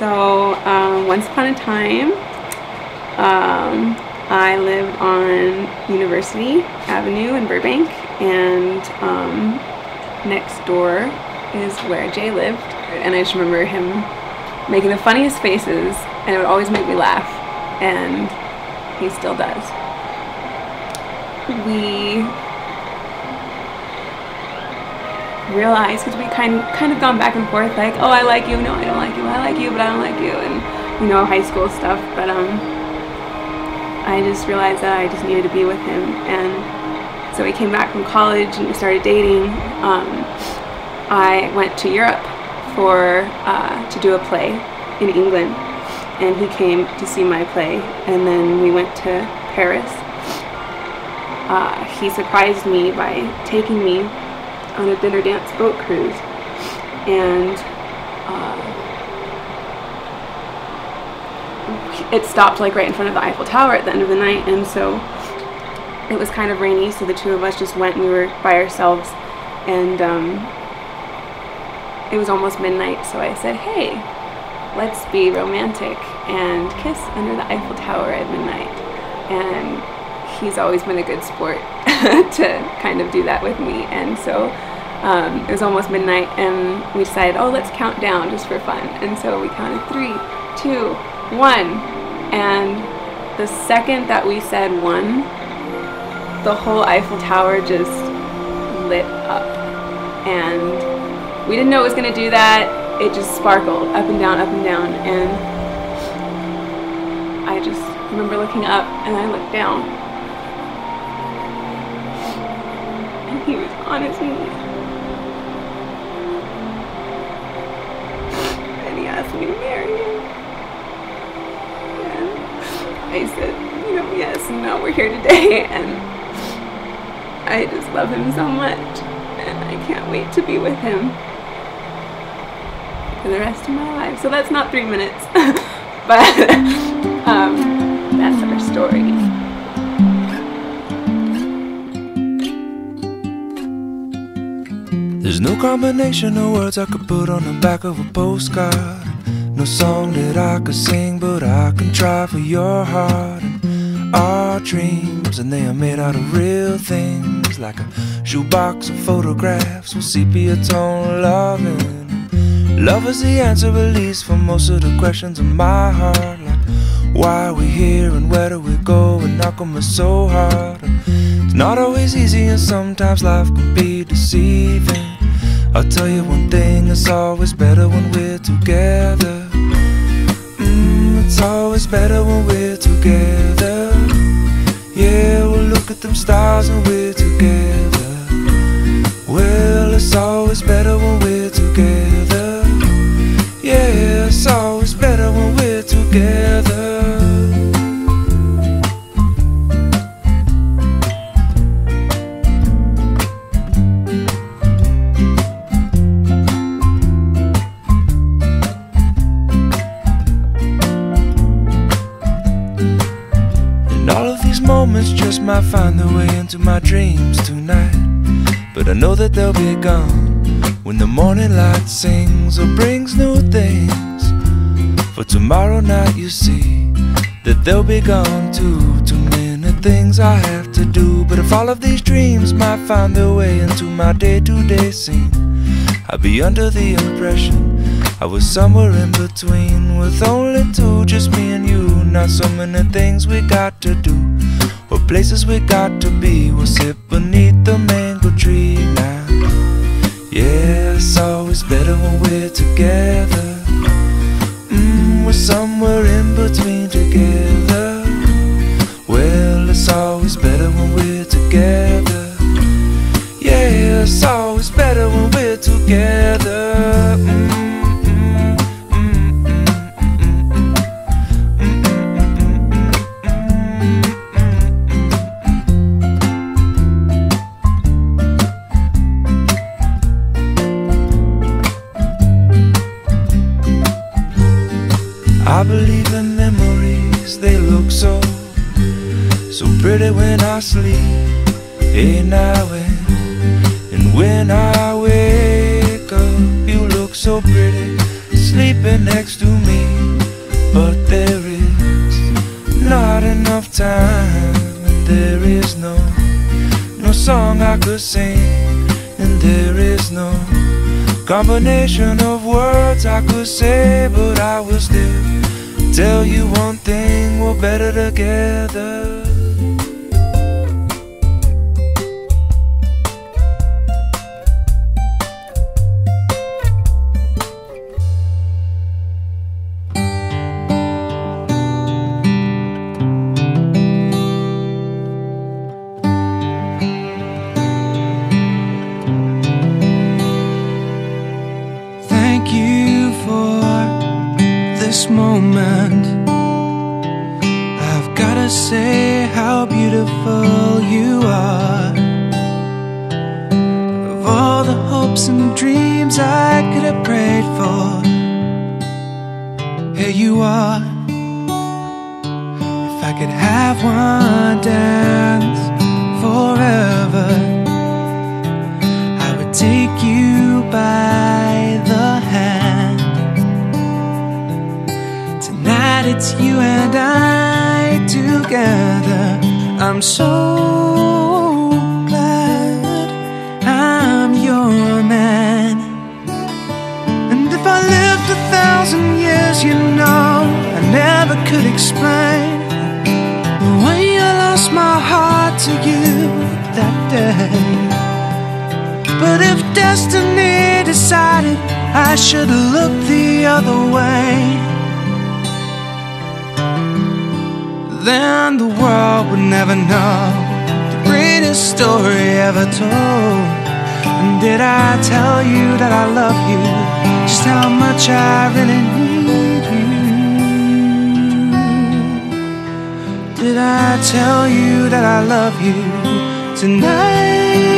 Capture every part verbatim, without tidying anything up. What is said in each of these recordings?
So um, once upon a time, um, I lived on University Avenue in Burbank, and um, next door is where Jay lived, and I just remember him making the funniest faces, and it would always make me laugh, and he still does. We realized, because we kind kind of gone back and forth, like, oh, I like you, no, I don't like you, I like you, but I don't like you, and, you know, high school stuff, but um, I just realized that I just needed to be with him, and so we came back from college and we started dating. Um, I went to Europe for uh, to do a play in England, and he came to see my play, and then we went to Paris. Uh, he surprised me by taking me on a dinner dance boat cruise, and uh, it stopped like right in front of the Eiffel Tower at the end of the night, and so it was kind of rainy, so the two of us just went, and we were by ourselves, and um, it was almost midnight, so I said, hey, let's be romantic and kiss under the Eiffel Tower at midnight, and he's always been a good sport to kind of do that with me, and so um, it was almost midnight, and we decided, oh, let's count down just for fun, and so we counted three, two, one, and the second that we said one, the whole Eiffel Tower just lit up, and we didn't know it was going to do that. It just sparkled up and down, up and down, and I just remember looking up, and I looked down. He was on his knees, and he asked me to marry him, and I said, you know, yes, and now we're here today, and I just love him so much, and I can't wait to be with him for the rest of my life. So that's not three minutes, but um, that's our story. There's no combination of words I could put on the back of a postcard, no song that I could sing, but I can try for your heart. And our dreams, and they are made out of real things, like a shoebox of photographs with sepia tone loving. Love is the answer, at least for most of the questions in my heart, like why are we here and where do we go, and how come it's so hard? And it's not always easy, and sometimes life can be deceiving. I'll tell you one thing, it's always better when we're together. Mm, it's always better when we're together. Yeah, we'll look at them stars when we're together. Well, it's always better when we're together. Yeah, it's always better when we're together. Moments just might find their way into my dreams tonight, but I know that they'll be gone when the morning light sings or brings new things. For tomorrow night you see that they'll be gone too. Too many things I have to do, but if all of these dreams might find their way into my day-to-day scene, I'd be under the impression I was somewhere in between, with only two, just me and you. Not so many things we got to do, or places we got to be. We'll sit beneath the mango tree now. Yeah, it's always better when we're together. Mmm, we're somewhere in between together. Well, it's always better when we're together. Yeah, it's always better when we're together. Mm. I believe in memories, they look so, so pretty when I sleep, and I wake, and when I wake up, you look so pretty, sleeping next to me. But there is not enough time, and there is no, no song I could sing, and there is no combination of words I could say. But I will still tell you one thing: we're better together. Moment, I've gotta say how beautiful you are. Of all the hopes and dreams I could have prayed for, here you are. If I could have one dance forever, I would take you by the hand. It's you and I together. I'm so glad I'm your man. And if I lived a thousand years, you know, I never could explain the way I lost my heart to you that day. But if destiny decided I should have looked the other way, then the world would never know the greatest story ever told. And did I tell you that I love you, just how much I really need you? Did I tell you that I love you tonight?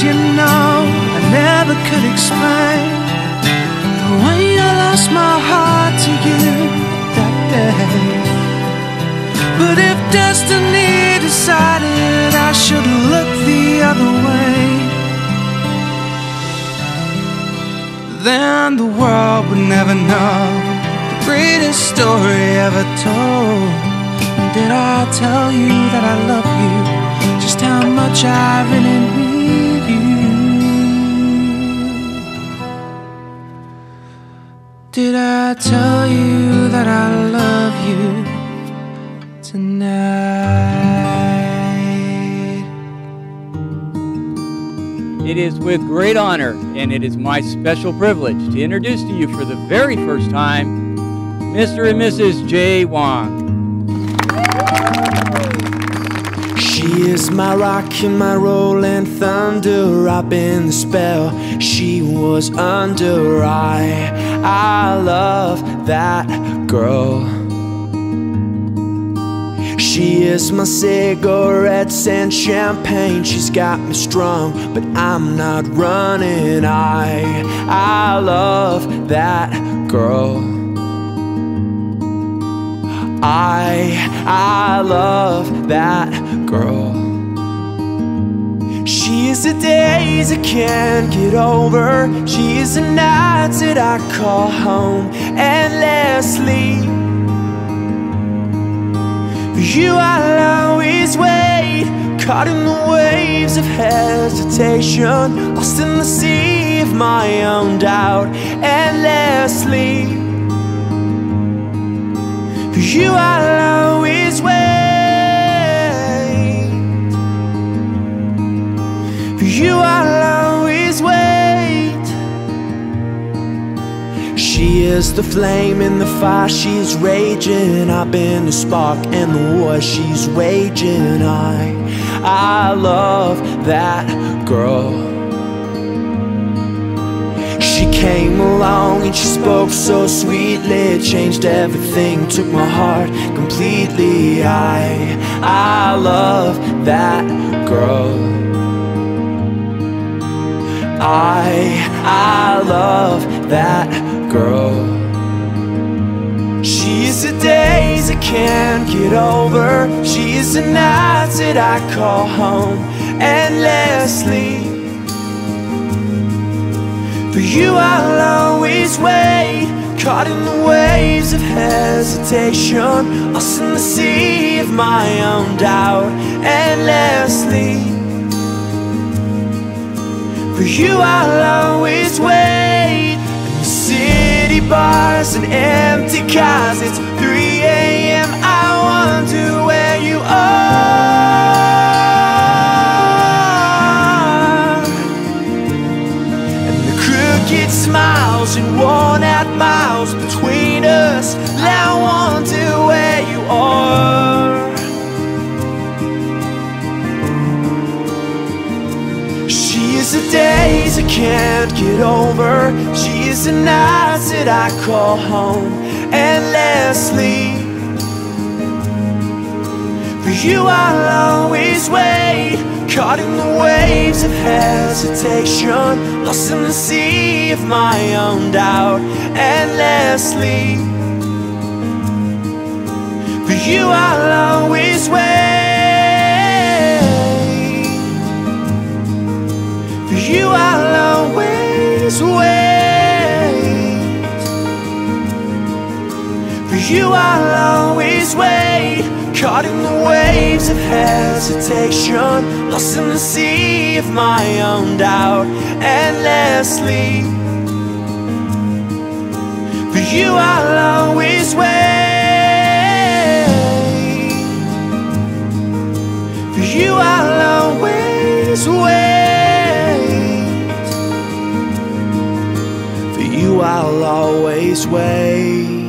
You know, I never could explain the way I lost my heart to you that day. But if destiny decided I should look the other way, then the world would never know the greatest story ever told. Did I tell you that I love you, just how much I really need? Did I tell you that I love you tonight? It is with great honor, and it is my special privilege to introduce to you for the very first time, Mister and Missus Jay Wong. She is my rock and my rolling thunder. I've been the spell she was under. I, I love that girl. She is my cigarettes and champagne. She's got me strung, but I'm not running. I, I love that girl. I, I love that girl. Girl, she is the days I can't get over. She is the nights that I call home endlessly. For you I'll always wait, caught in the waves of hesitation, lost in the sea of my own doubt endlessly. For you I'll always wait, you I'll always wait. She is the flame in the fire, she's raging. I've been the spark in the war she's waging. I, I love that girl. She came along and she spoke so sweetly. It changed everything, took my heart completely. I, I love that girl. I, I love that girl. She's the days I can't get over. She's the nights that I call home endlessly. For you I'll always wait, caught in the waves of hesitation, lost in the sea of my own doubt endlessly. For you I'll always wait, in the city bars and empty cars. It's three A M I wonder where you are. Crooked smiles and worn out miles between us. Now I wonder where you are. She is the days I can't get over. She is the nights that I call home endlessly. For you I'll always wait, caught in the waves of hesitation, lost in the sea of my own doubt endlessly. For you I'll always wait. For you I'll always wait. For you I'll always wait. Caught in the waves of hesitation, lost in the sea of my own doubt endlessly. For you I'll always wait. For you I'll always wait. For you I'll always wait.